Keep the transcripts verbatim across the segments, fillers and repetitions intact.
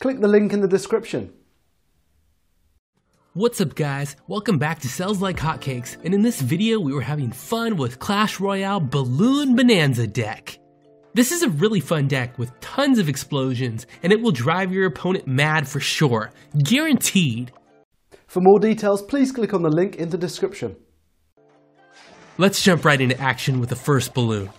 Click the link in the description. What's up guys, welcome back to Sells Like Hotcakes, and in this video we were having fun with Clash Royale Balloon Bonanza deck. This is a really fun deck with tons of explosions, and it will drive your opponent mad for sure, guaranteed. For more details, please click on the link in the description. Let's jump right into action with the first balloon.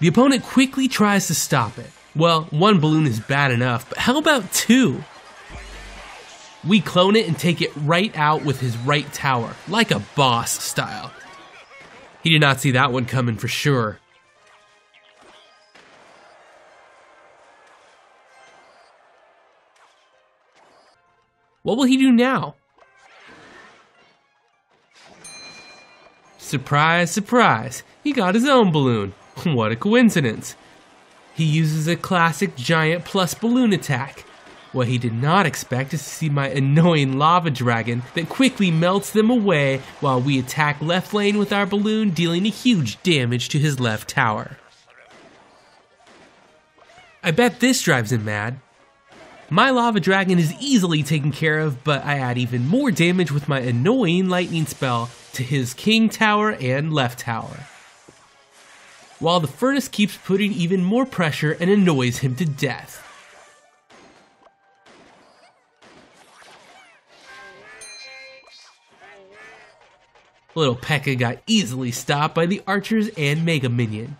The opponent quickly tries to stop it. Well, one balloon is bad enough, but how about two? We clone it and take it right out with his right tower, like a boss style. He did not see that one coming for sure. What will he do now? Surprise, surprise, he got his own balloon. What a coincidence. He uses a classic giant plus balloon attack. What he did not expect is to see my annoying lava dragon that quickly melts them away while we attack left lane with our balloon, dealing a huge damage to his left tower. I bet this drives him mad. My lava dragon is easily taken care of, but I add even more damage with my annoying lightning spell to his king tower and left tower, while the furnace keeps putting even more pressure and annoys him to death. Little Pekka got easily stopped by the archers and Mega Minion.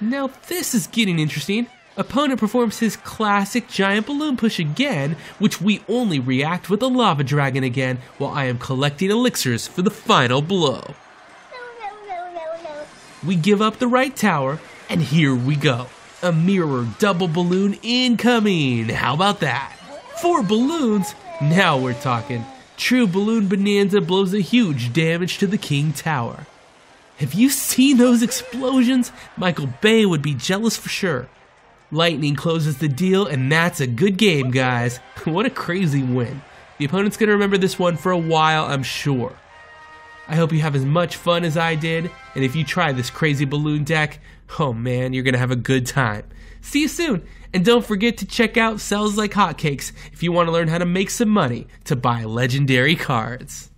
Now this is getting interesting. Opponent performs his classic giant balloon push again, which we only react with a lava dragon again, while I am collecting elixirs for the final blow. We give up the right tower, and here we go. A mirror double balloon incoming. How about that? Four balloons? Now we're talking. True Balloon Bonanza blows a huge damage to the king tower. Have you seen those explosions? Michael Bay would be jealous for sure. Lightning closes the deal, and that's a good game, guys. What a crazy win. The opponent's gonna remember this one for a while, I'm sure. I hope you have as much fun as I did, and if you try this crazy balloon deck, oh man, you're gonna have a good time. See you soon, and don't forget to check out Sells Like Hotcakes if you want to learn how to make some money to buy legendary cards.